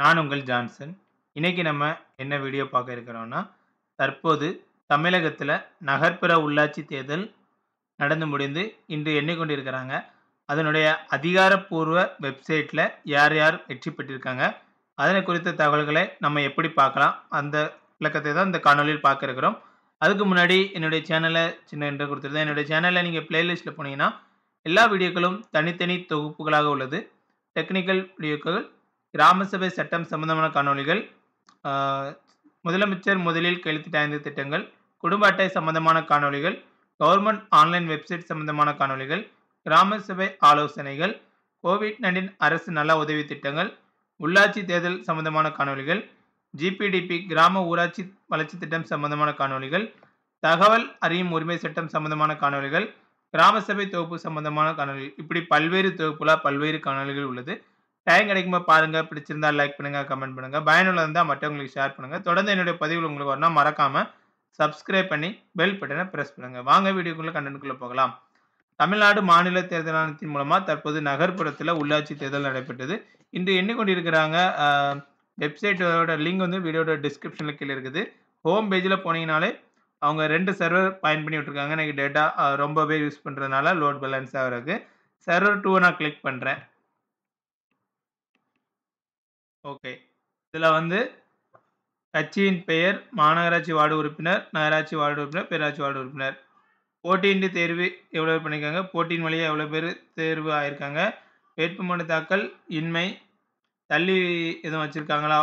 நான் உங்கள் ஜான்சன். இன்னைக்கு நம்ம என்ன வீடியோ பார்க்க இருக்கிறோம்னா, தற்போது தமிழகத்தில் நகர்ப்புற உள்ளாட்சி தேர்தல் நடந்து முடிந்து இன்று எண்ணிக்கொண்டிருக்கிறாங்க. அதனுடைய அதிகாரப்பூர்வ வெப்சைட்டில் யார் யார் வெற்றி பெற்றிருக்காங்க, அதனை குறித்த தகவல்களை நம்ம எப்படி பார்க்கலாம், அந்த விளக்கத்தை தான் இந்த காணொலியில் பார்க்க இருக்கிறோம். அதுக்கு முன்னாடி என்னுடைய சேனலை சின்ன என்று கொடுத்துருந்தேன். என்னுடைய சேனலில் நீங்கள் பிளேலிஸ்ட்டில் போனீங்கன்னா எல்லா வீடியோக்களும் தனித்தனி தொகுப்புகளாக உள்ளது. டெக்னிக்கல் வீடியோக்கள், கிராம சபை சட்டம் சம்பந்தமான காணொலிகள், முதலமைச்சர் முதலில் கையெழுத்திட்ட திட்டங்கள், குடும்ப அட்டை சம்பந்தமான காணொலிகள், கவர்மெண்ட் ஆன்லைன் வெப்சைட் சம்பந்தமான காணொலிகள், கிராம சபை ஆலோசனைகள், கோவிட்-19 அரசு நல உதவி திட்டங்கள், உள்ளாட்சி தேர்தல் சம்பந்தமான காணொலிகள், ஜிபிடிபி கிராம ஊராட்சி வளர்ச்சி திட்டம் சம்பந்தமான காணொலிகள், தகவல் அறியும் உரிமை சட்டம் சம்பந்தமான காணொலிகள், கிராம சபை தொகுப்பு சம்பந்தமான காணொலிகள், இப்படி பல்வேறு தொகுப்புல பல்வேறு காணொலிகள் உள்ளது. டைம் கிடைக்கும்போது பாருங்கள். பிடிச்சிருந்தா லைக் பண்ணுங்கள், கமெண்ட் பண்ணுங்கள். பயனுள்ளதாக இருந்தால் மற்றவங்களுக்கு ஷேர் பண்ணுங்கள். தொடர்ந்து என்னுடைய பதிவுகள் உங்களுக்கு வரணும். மறக்காமல் சப்ஸ்கிரைப் பண்ணி பெல் பட்டனை ப்ரெஸ் பண்ணுங்கள். வாங்க வீடியோக்குள்ளே கண்டென்ட்குள்ளே போகலாம். தமிழ்நாடு மாநில தேர்தல் ஆணையத்தின் மூலமாக தற்போது நகர்ப்புறத்தில் உள்ளாட்சி தேர்தல் நடைபெற்றது. இன்று எண்ணிக்கொண்டிருக்கிறாங்க. வெப்சைட்டோட லிங்க் வந்து வீடியோட டிஸ்கிரிப்ஷனில் கீழே இருக்குது. ஹோம் பேஜில் போனீங்கனாலே அவங்க 2 சர்வர் பயன் பண்ணி விட்டுருக்காங்க. எனக்கு டேட்டா ரொம்பவே யூஸ் பண்ணுறதுனால லோட் பேலன்ஸ் ஆகிறதுக்கு சர்வர் 2 நான் கிளிக் பண்ணுறேன். ஓகே, இதில் வந்து கட்சியின் பெயர், மாநகராட்சி வார்டு உறுப்பினர், நகராட்சி வார்டு உறுப்பினர், பேராட்சி வார்டு உறுப்பினர், போட்டியின்றி தேர்வு எவ்வளோ பண்ணியிருக்காங்க, போட்டியின் வழியாக எவ்வளோ பேர் தேர்வு ஆகியிருக்காங்க, வேட்புமனு தாக்கல் இன்மை, தள்ளி எதுவும் வச்சுருக்காங்களா,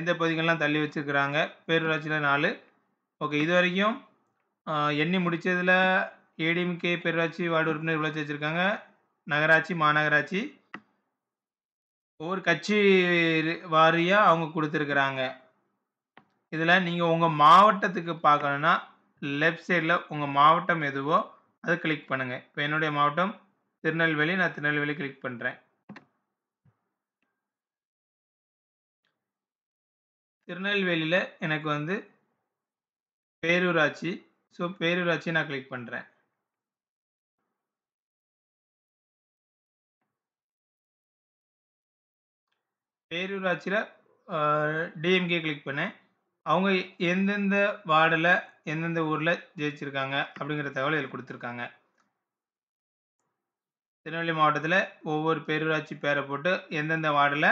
எந்த பகுதிகளெலாம் தள்ளி வச்சுருக்கிறாங்க, பேரூராட்சியில் 4. ஓகே, இது வரைக்கும் எண்ணி முடித்ததில் ஏடிஎம்கே பேரூராட்சி வார்டு உறுப்பினர் இவ்வளோ வச்சுருக்காங்க, நகராட்சி மாநகராட்சி ஒவ்வொரு கட்சி வாரியாக அவங்க கொடுத்துருக்குறாங்க. இதில் நீங்கள் உங்கள் மாவட்டத்துக்கு பார்க்கணுன்னா லெஃப்ட் சைடில் உங்கள் மாவட்டம் எதுவோ அதை கிளிக் பண்ணுங்கள். இப்போ என்னுடைய மாவட்டம் திருநெல்வேலி, நான் திருநெல்வேலி கிளிக் பண்ணுறேன். திருநெல்வேலியில் எனக்கு வந்து பேரூராட்சி, ஸோ பேரூராட்சி நான் கிளிக் பண்ணுறேன். பேரூராட்சியில் டிஎம்கே கிளிக் பண்ணேன். அவங்க எந்தெந்த வார்டில் எந்தெந்த ஊரில் ஜெயிச்சிருக்காங்க அப்படிங்கிற தகவல் இதில் கொடுத்துருக்காங்க. திருநெல்வேலி மாவட்டத்தில் ஒவ்வொரு பேரூராட்சி பேரை போட்டு எந்தெந்த வார்டில்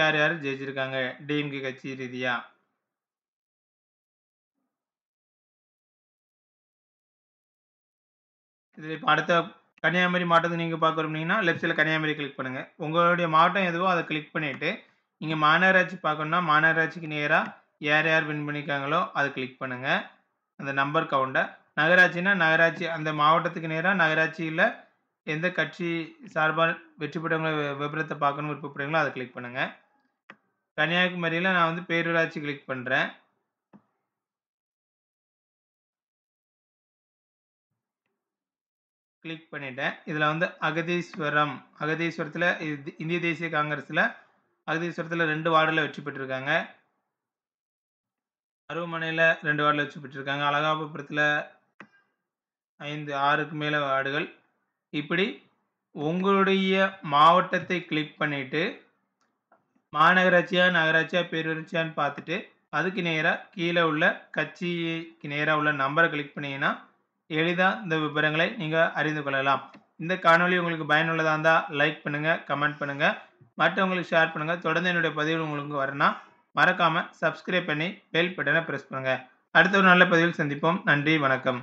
யார் யார் ஜெயிச்சிருக்காங்க டிஎம்கே கட்சி ரீதியாக. இதில் இப்போ அடுத்த கன்னியாகுமரி மாவட்டத்தை நீங்கள் பார்க்க விரும்புனீங்கன்னா லெஃப்ட் சைடில் கன்னியாகுமரி கிளிக் பண்ணுங்கள். உங்களுடைய மாவட்டம் எதுவோ அதை கிளிக் பண்ணிவிட்டு நீங்கள் மாநகராட்சி பார்க்கணுன்னா மாநகராட்சிக்கு நேராக யார் யார் வின் பண்ணியிருக்காங்களோ அதை கிளிக் பண்ணுங்கள், அந்த நம்பர் கவுண்டை. நகராட்சினா நகராட்சி அந்த மாவட்டத்துக்கு நேராக நகராட்சியில் எந்த கட்சி சார்பாக வெற்றி பெற்றவங்களை விபரத்தை பார்க்கணும் விருப்பப்படுறீங்களோ அதை கிளிக் பண்ணுங்கள். கன்னியாகுமரியில் நான் வந்து பேரூராட்சி கிளிக் பண்ணுறேன். கிளிக் பண்ணிட்டேன். இதில் வந்து அகதீஸ்வரம், அகதீஸ்வரத்தில் இந்திய தேசிய காங்கிரஸில் அகதீஸ்வரத்தில் 2 வார்டில் வெற்றி பெற்றிருக்காங்க, அருவமனையில் 2 வார்டில் வெற்றி பெற்றிருக்காங்க, அலகாபுரத்தில் 5-6க்கு மேலே வார்டுகள். இப்படி உங்களுடைய மாவட்டத்தை கிளிக் பண்ணிவிட்டு மாநகராட்சியா நகராட்சியாக பேரூராட்சியான்னு பார்த்துட்டு அதுக்கு நேராக கீழே உள்ள கட்சிக்கு நேராக உள்ள நம்பரை கிளிக் பண்ணிங்கன்னா எளிதாக இந்த விவரங்களை நீங்கள் அறிந்து கொள்ளலாம். இந்த காணொலி உங்களுக்கு பயனுள்ளதாக இருந்தால் லைக் பண்ணுங்கள், கமெண்ட் பண்ணுங்கள், மற்றவங்களுக்கு ஷேர் பண்ணுங்கள். தொடர்ந்து என்னுடைய பதிவு உங்களுக்கு வரணும்னா மறக்காமல் சப்ஸ்கிரைப் பண்ணி பெல் பட்டனை ப்ரெஸ் பண்ணுங்கள். அடுத்த ஒரு நல்ல பதிவில் சந்திப்போம். நன்றி, வணக்கம்.